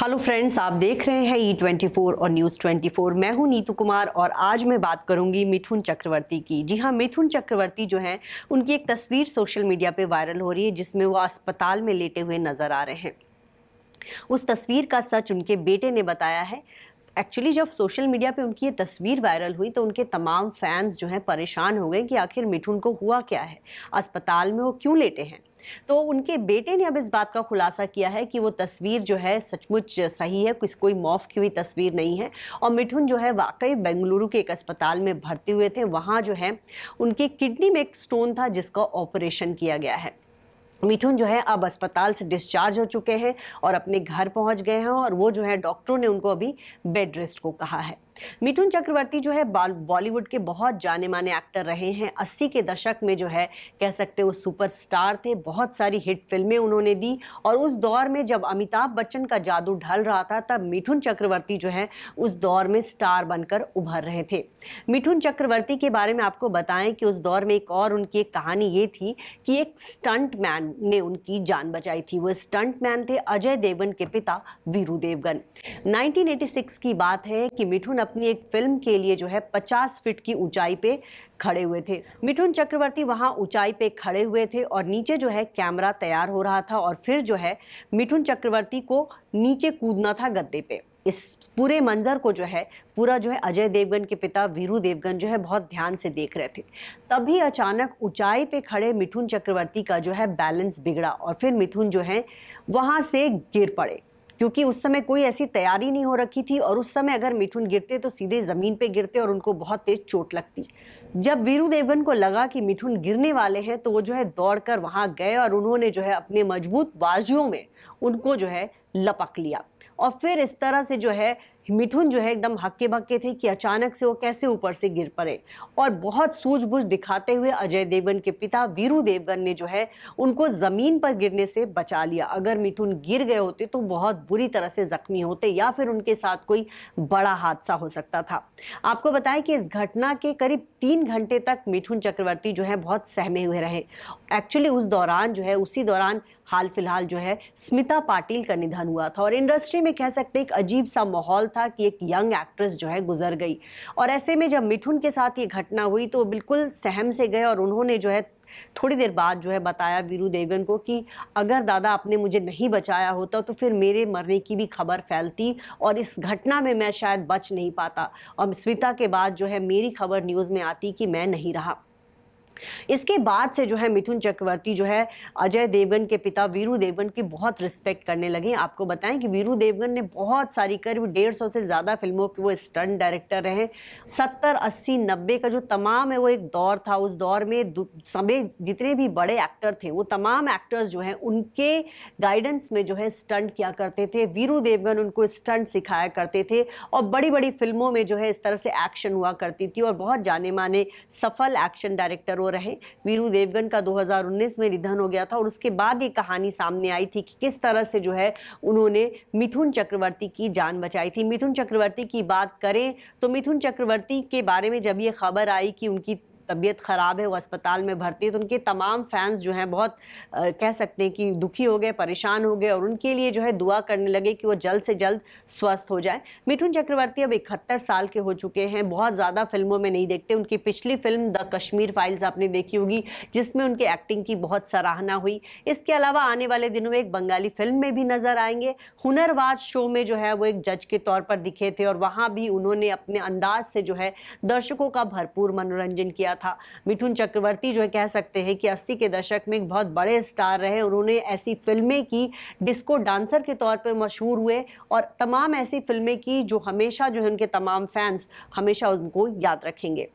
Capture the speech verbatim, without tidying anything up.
Hello friends, आप देख रहे हैं ई चौबीस और न्यूज़ चौबीस। मैं हूं नीतू कुमार और आज मैं बात करूंगी मिथुन चक्रवर्ती की। जी हां, मिथुन चक्रवर्ती जो हैं उनकी एक तस्वीर सोशल मीडिया पे वायरल हो रही है जिसमें वो अस्पताल में लेटे हुए नज़र आ रहे हैं। उस तस्वीर का सच उनके बेटे ने बताया है। एक्चुअली जब सोशल मीडिया पे उनकी ये तस्वीर वायरल हुई तो उनके तमाम फैंस जो हैं परेशान हो गए कि आखिर मिथुन को हुआ क्या है, अस्पताल में वो क्यों लेटे हैं। तो उनके बेटे ने अब इस बात का खुलासा किया है कि वो तस्वीर जो है सचमुच सही है, कुछ कोई मौफ की हुई तस्वीर नहीं है। और मिथुन जो है वाकई बेंगलुरु के एक अस्पताल में भर्ती हुए थे। वहाँ जो है उनकी किडनी में एक स्टोन था जिसका ऑपरेशन किया गया है। मिथुन जो है अब अस्पताल से डिस्चार्ज हो चुके हैं और अपने घर पहुंच गए हैं और वो जो है डॉक्टरों ने उनको अभी बेड रेस्ट को कहा है। मिथुन चक्रवर्ती जो है बॉलीवुड के बहुत जाने माने एक्टर रहे हैं। अस्सी के दशक में जो है कह सकते वो सुपरस्टार थे। बहुत सारी हिट फिल्में उन्होंने दी और उस दौर में जब अमिताभ बच्चन का जादू ढल रहा था तब मिथुन चक्रवर्ती जो है उस दौर में स्टार बनकर उभर रहे थे। मिथुन चक्रवर्ती के बारे में आपको बताएं कि उस दौर में एक और उनकी एक कहानी ये थी कि एक स्टंट मैन ने उनकी जान बचाई थी। वो स्टंट मैन थे अजय देवगन के पिता Veeru Devgan. Nineteen eighty six की बात है कि मिथुन अपनी एक फिल्म के लिए जो है पचास फीट की ऊंचाई पे खड़े हुए थे। मिथुन चक्रवर्ती वहां ऊंचाई पे खड़े हुए थे और नीचे जो है कैमरा तैयार हो रहा था और फिर जो है मिथुन चक्रवर्ती को नीचे कूदना था गद्दे पे। इस पूरे मंजर को जो है पूरा जो है अजय देवगन के पिता वीरू देवगन जो है बहुत ध्यान से देख रहे थे। तभी अचानक ऊंचाई पे खड़े मिथुन चक्रवर्ती का जो है बैलेंस बिगड़ा और फिर मिथुन जो है वहां से गिर पड़े, क्योंकि उस समय कोई ऐसी तैयारी नहीं हो रखी थी और उस समय अगर मिथुन गिरते तो सीधे ज़मीन पे गिरते और उनको बहुत तेज चोट लगती। जब वीरू देवगन को लगा कि मिथुन गिरने वाले हैं तो वो जो है दौड़कर वहाँ गए और उन्होंने जो है अपने मजबूत बाजुओं में उनको जो है लपक लिया और फिर इस तरह से जो है मिथुन जो है एकदम हक्के बक्के थे कि अचानक से वो कैसे ऊपर से गिर पड़े। और बहुत सूझबूझ दिखाते हुए अजय देवगन के पिता वीरू देवगन ने जो है उनको ज़मीन पर गिरने से बचा लिया। अगर मिथुन गिर गए होते तो बहुत बुरी तरह से जख्मी होते या फिर उनके साथ कोई बड़ा हादसा हो सकता था। आपको बताएं कि इस घटना के करीब तीन घंटे तक मिथुन चक्रवर्ती जो है बहुत सहमे हुए रहे। एक्चुअली उस दौरान जो है उसी दौरान हाल फिलहाल जो है स्मिता पाटिल का निधन हुआ था और इंडस्ट्री में कह सकते एक अजीब सा माहौल था कि एक यंग एक्ट्रेस जो है गुजर गई। और ऐसे में जब मिथुन के साथ ये घटना हुई तो बिल्कुल सहम से गए और उन्होंने जो है थोड़ी देर बाद जो है बताया वीरू देवगन को कि अगर दादा आपने मुझे नहीं बचाया होता तो फिर मेरे मरने की भी खबर फैलती और इस घटना में मैं शायद बच नहीं पाता और स्मिता के बाद जो है मेरी खबर न्यूज़ में आती कि मैं नहीं रहा। इसके बाद से जो है मिथुन चक्रवर्ती जो है अजय देवगन के पिता वीरू देवगन की बहुत रिस्पेक्ट करने लगे। आपको बताएं कि वीरू देवगन ने बहुत सारी करीब डेढ़ सौ से ज़्यादा फिल्मों के वो स्टंट डायरेक्टर रहे। सत्तर अस्सी नब्बे का जो तमाम है वो एक दौर था। उस दौर में सभी जितने भी बड़े एक्टर थे वो तमाम एक्टर्स जो हैं उनके गाइडेंस में जो है स्टंट किया करते थे। वीरू देवगन उनको स्टंट सिखाया करते थे और बड़ी बड़ी फिल्मों में जो है इस तरह से एक्शन हुआ करती थी और बहुत जाने माने सफल एक्शन डायरेक्टर रहे। वीरू देवगन का दो हज़ार उन्नीस में निधन हो गया था और उसके बाद ये कहानी सामने आई थी कि किस तरह से जो है उन्होंने मिथुन चक्रवर्ती की जान बचाई थी। मिथुन चक्रवर्ती की बात करें तो मिथुन चक्रवर्ती के बारे में जब ये खबर आई कि उनकी तबीयत ख़राब है, वो अस्पताल में भर्ती है, तो उनके तमाम फैंस जो हैं बहुत आ, कह सकते हैं कि दुखी हो गए, परेशान हो गए और उनके लिए जो है दुआ करने लगे कि वो जल्द से जल्द स्वस्थ हो जाए। मिथुन चक्रवर्ती अब इकहत्तर साल के हो चुके हैं। बहुत ज़्यादा फिल्मों में नहीं देखते। उनकी पिछली फिल्म द कश्मीर फाइल्स आपने देखी होगी जिसमें उनकी एक्टिंग की बहुत सराहना हुई। इसके अलावा आने वाले दिनों में एक बंगाली फिल्म में भी नज़र आएंगे। हुनरवाद शो में जो है वो एक जज के तौर पर दिखे थे और वहाँ भी उन्होंने अपने अंदाज से जो है दर्शकों का भरपूर मनोरंजन किया था। मिथुन चक्रवर्ती जो है कह सकते हैं कि अस्सी के दशक में एक बहुत बड़े स्टार रहे। उन्होंने ऐसी फिल्में की, डिस्को डांसर के तौर पर मशहूर हुए और तमाम ऐसी फिल्में की जो हमेशा जो है उनके तमाम फैंस हमेशा उनको याद रखेंगे।